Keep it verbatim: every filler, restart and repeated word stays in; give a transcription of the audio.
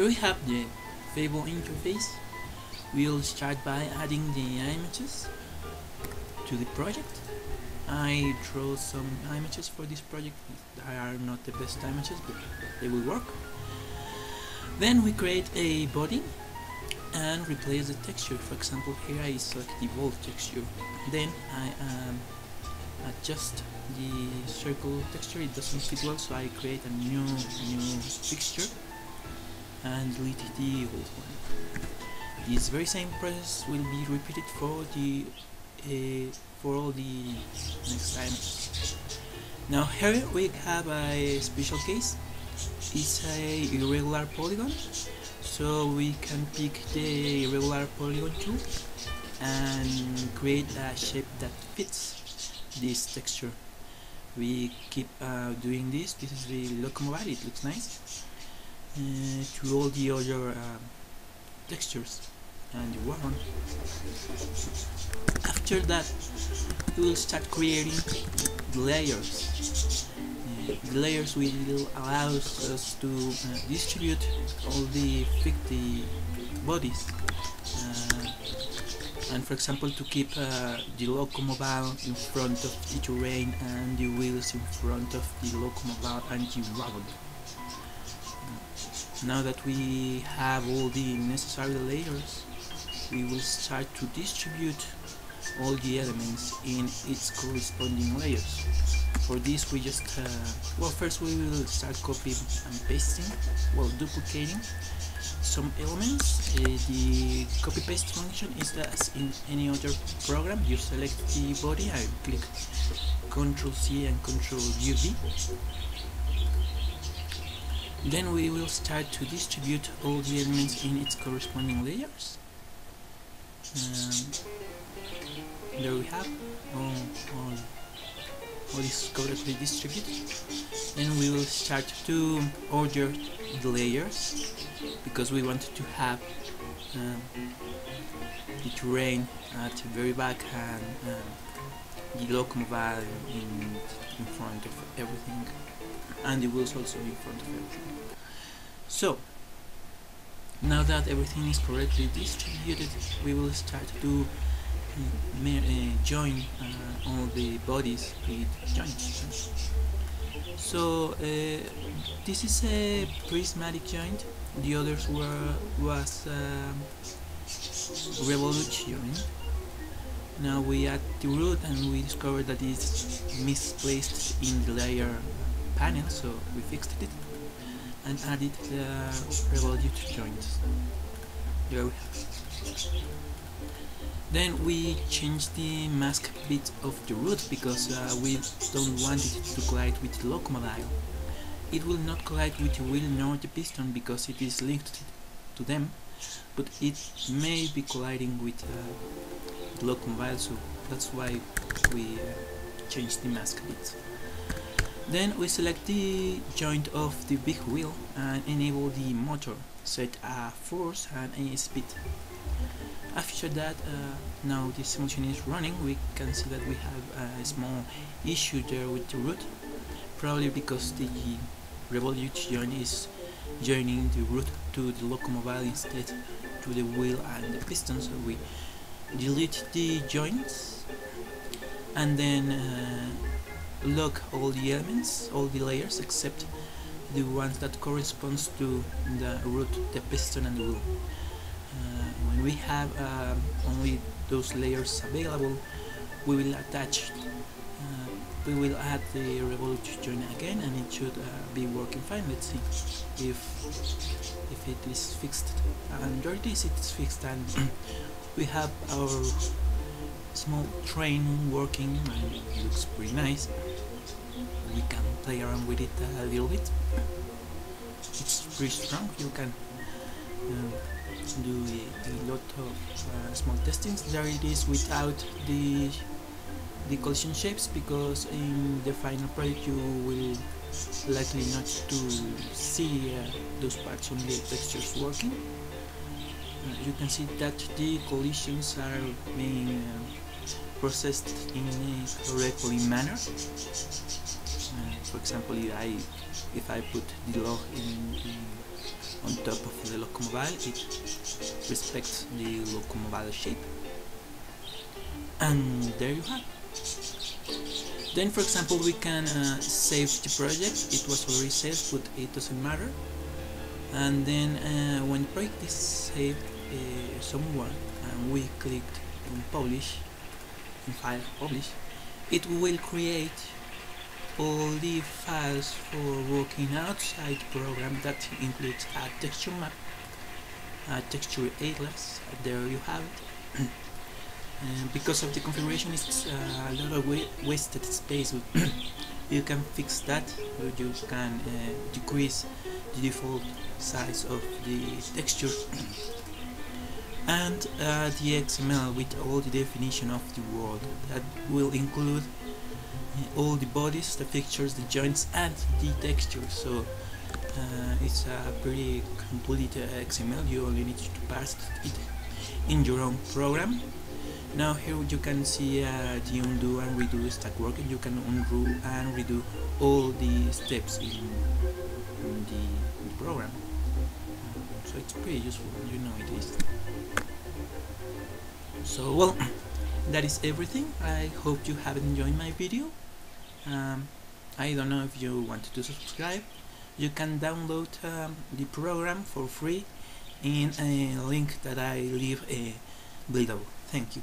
Here we have the Fable interface. We'll start by adding the images to the project. I draw some images for this project that are not the best images, but they will work. Then we create a body and replace the texture. For example, here I select the wall texture. Then I um, adjust the circle texture. It doesn't fit well, so I create a new new texture and delete the old one. This very same process will be repeated for the uh, for all the next images. Now here we have a special case. It's a irregular polygon, so we can pick the irregular polygon tool and create a shape that fits this texture. We keep uh, doing this. This is the locomotive. It looks nice. Uh, to all the other uh, textures and the one. After that, we will start creating the layers. Uh, the layers will allow us to uh, distribute all the fifty bodies, uh, and for example, to keep uh, the locomobile in front of the terrain and the wheels in front of the locomobile and the wagon. Now that we have all the necessary layers, we will start to distribute all the elements in its corresponding layers. For this we just, uh, well first we will start copying and pasting, well duplicating some elements. Uh, the copy paste function is as in any other program. You select the body, I click control C and control U V. Then we will start to distribute all the elements in its corresponding layers. Um, there we have all, all, all is correctly distributed. Then we will start to order the layers, because we want to have um, the terrain at the very back and um, the locomobile in, in front of everything, and the wheels also in front of everything. So, now that everything is correctly distributed, we will start to uh, uh, join uh, all the bodies with joints. So, uh, this is a prismatic joint. The others were was um, revolute joint. Now we add the root, and we discover that it's misplaced in the layer panel, so we fixed it and added the uh, revolute joints. There we have it. Then we changed the mask bit of the root, because uh, we don't want it to collide with the locomobile. It will not collide with the wheel nor the piston because it is linked to them, but it may be colliding with uh, the locomobile, so that's why we uh, changed the mask bit. Then we select the joint of the big wheel and enable the motor, set a force and a speed. After that, uh, now the simulation is running, we can see that we have a small issue there with the root, probably because the revolute joint is joining the root to the locomobile instead to the wheel and the piston, so we delete the joints and then uh, lock all the elements, all the layers except the ones that corresponds to the root, the piston and the wheel. Uh, when we have uh, only those layers available, we will attach, uh, we will add the revolute joint again, and it should uh, be working fine. Let's see if if it is fixed, and there it is, it's fixed, and we have our small train working, and it looks pretty nice. We can play around with it a little bit. It's pretty strong. You can um, do a, a lot of uh, small testings. There it is without the the collision shapes, because in the final project you will likely not to see uh, those parts on the textures working. Uh, you can see that the collisions are being uh, processed in a correctly manner. Uh, for example, if I, if I put the log in, in on top of the locomobile. It respects the locomobile shape, and there you have. Then, for example, we can uh, save the project. It was already saved, but it doesn't matter. And then uh, when the project is saved uh, somewhere, and we click on publish, in file publish, it will create all the files for working outside the program. That includes a texture map, a texture atlas. There you have it. Uh, because of the configuration, it's uh, a lot of wa wasted space. You can fix that, or you can uh, decrease the default size of the texture. And uh, the X M L with all the definition of the world, that will include uh, all the bodies, the fixtures, the joints, and the textures. So uh, it's a pretty complete uh, X M L. You only need to parse it in your own program. Now here you can see uh, the undo and redo stack work. You can undo and redo all the steps in, in the program, so it's pretty useful, you know it is. So well, that is everything. I hope you have enjoyed my video. um, I don't know if you wanted to subscribe. You can download um, the program for free in a link that I leave uh, below. Thank you.